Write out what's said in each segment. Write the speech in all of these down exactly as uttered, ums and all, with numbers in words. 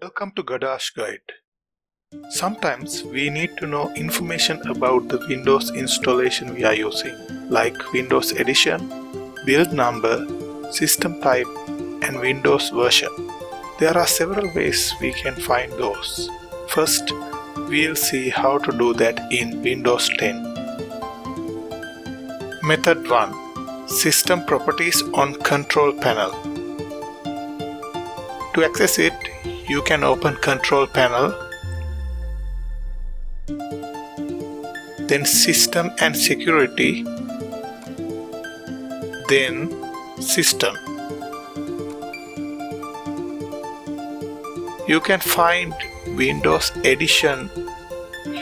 Welcome to Gadash Guide. Sometimes we need to know information about the Windows installation we are using, like Windows edition, build number, system type, and Windows version. There are several ways we can find those. First, we'll see how to do that in Windows ten. Method one. System properties on Control Panel. To access it, you can open Control Panel, then System and Security, then System. You can find Windows Edition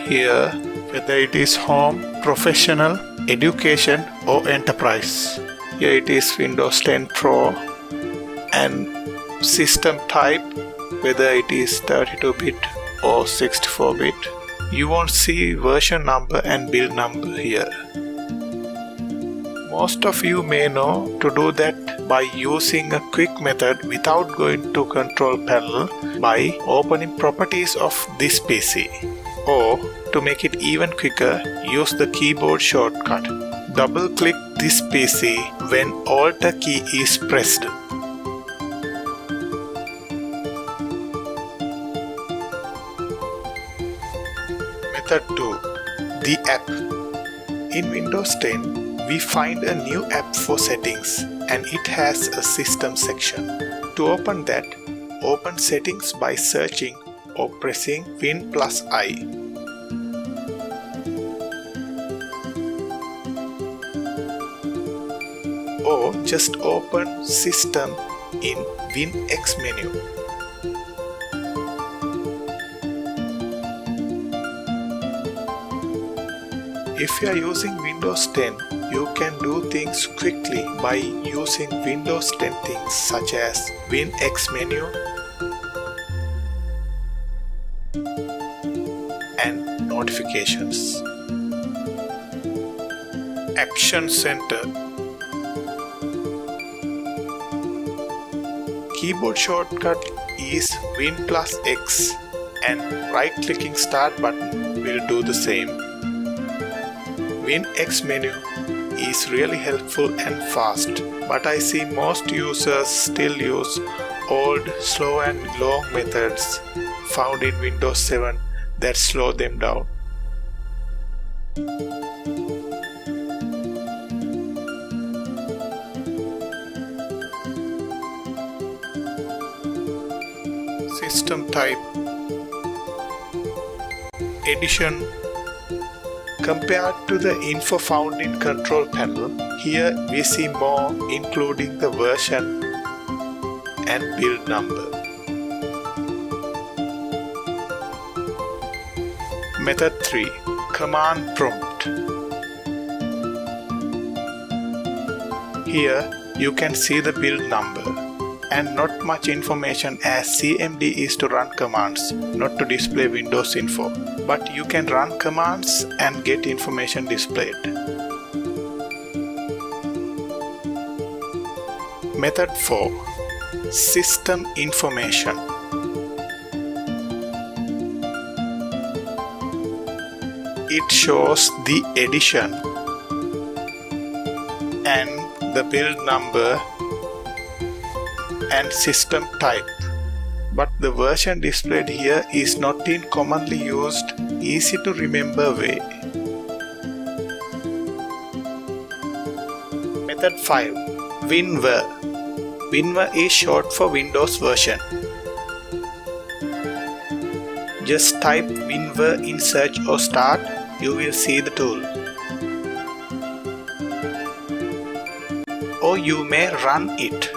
here, whether it is Home, Professional, Education or Enterprise. Here it is Windows ten Pro, and system type, whether it is thirty-two bit or sixty-four bit. You won't see version number and build number here. Most of you may know to do that by using a quick method without going to Control Panel, by opening properties of this P C, or to make it even quicker, use the keyboard shortcut. Double click this P C when Alt key is pressed. Method two. The app. In Windows ten, we find a new app for settings, and it has a system section. To open that, open settings by searching or pressing Win plus I. Or just open System in Win X menu. If you are using Windows ten, you can do things quickly by using Windows ten things such as Win X menu and notifications. Action Center. Keyboard shortcut is Win plus X, and right-clicking Start button will do the same. Win X menu is really helpful and fast, but I see most users still use old, slow and long methods found in Windows seven that slow them down. System type, edition. Compared to the info found in Control Panel, here we see more, including the version and build number. Method three. Command Prompt. Here you can see the build number and not much information, as C M D is to run commands, not to display Windows info. But you can run commands and get information displayed. Method four. System Information. It shows the edition and the build number and system type. But the version displayed here is not in commonly used, easy to remember way. Method five. WinVer. WinVer is short for Windows version. Just type WinVer in search or start, you will see the tool. Or you may run it.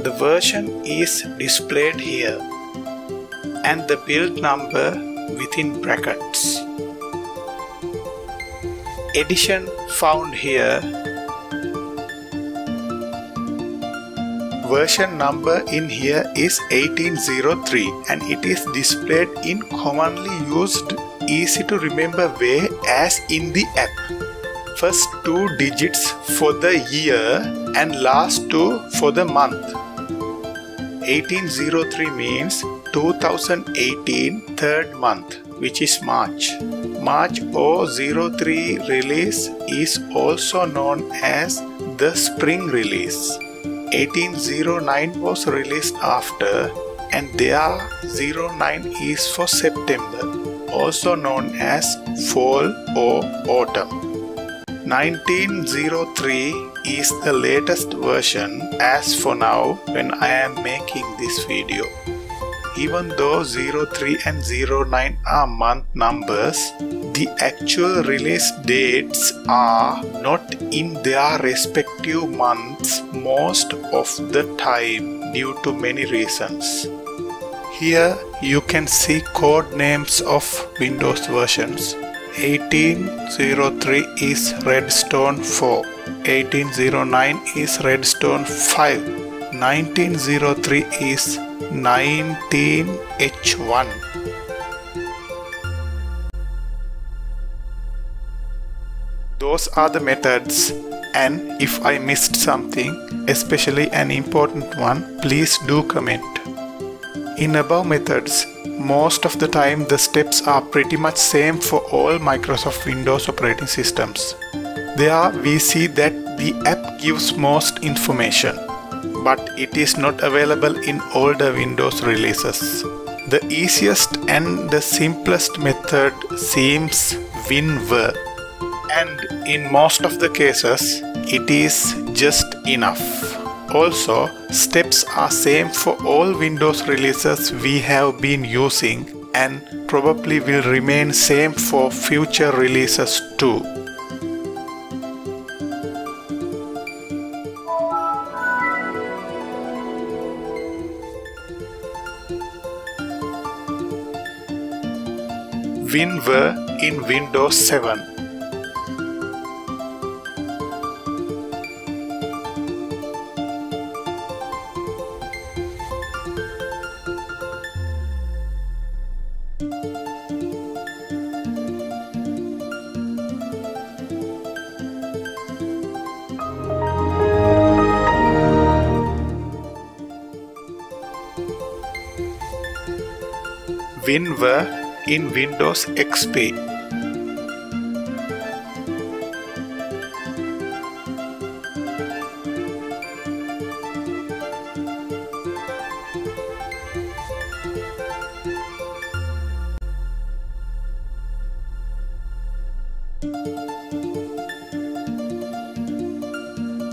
The version is displayed here and the build number within brackets. Edition found here, version number in here is eighteen oh three, and it is displayed in commonly used easy to remember way as in the app. First two digits for the year and last two for the month. eighteen oh three means two thousand eighteen third month, which is March. March oh oh three release is also known as the spring release. eighteen oh nine was released after, and there oh nine is for September, also known as fall or autumn. nineteen oh three is the latest version as for now when I am making this video. Even though oh three and oh nine are month numbers, the actual release dates are not in their respective months most of the time due to many reasons. Here you can see code names of Windows versions. eighteen oh three is Redstone four, eighteen oh nine is Redstone five, nineteen oh three is nineteen H one. Those are the methods, and if I missed something, especially an important one, please do comment. In above methods, most of the time the steps are pretty much same for all Microsoft Windows operating systems. There we see that the app gives most information, but it is not available in older Windows releases. The easiest and the simplest method seems WinWer, and in most of the cases it is just enough. Also, steps are same for all Windows releases we have been using, and probably will remain same for future releases too. WinWer in Windows seven. WinWer in Windows X P.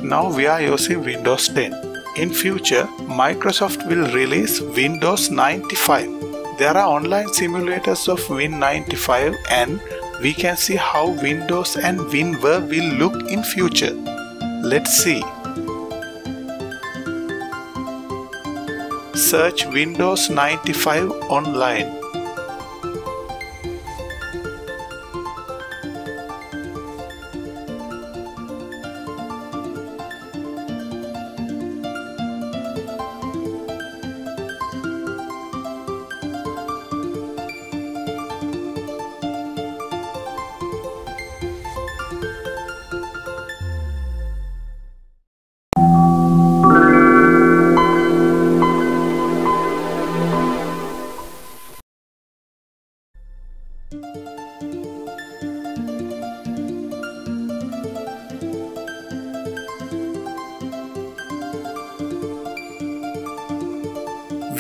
Now we are using Windows ten. In future, Microsoft will release Windows ninety-five. There are online simulators of Win ninety-five, and we can see how Windows and WinWer will look in future. Let's see. Search Windows ninety-five online.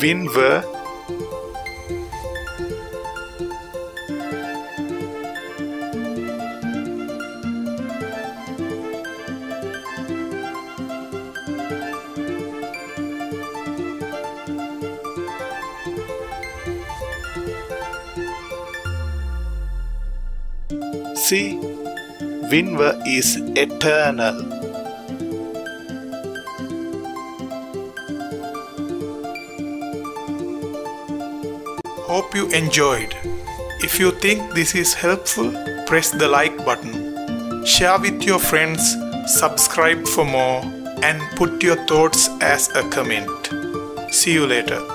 WinWer See, WinWer is eternal. Hope you enjoyed. If you think this is helpful, press the like button. Share with your friends, subscribe for more, and put your thoughts as a comment. See you later.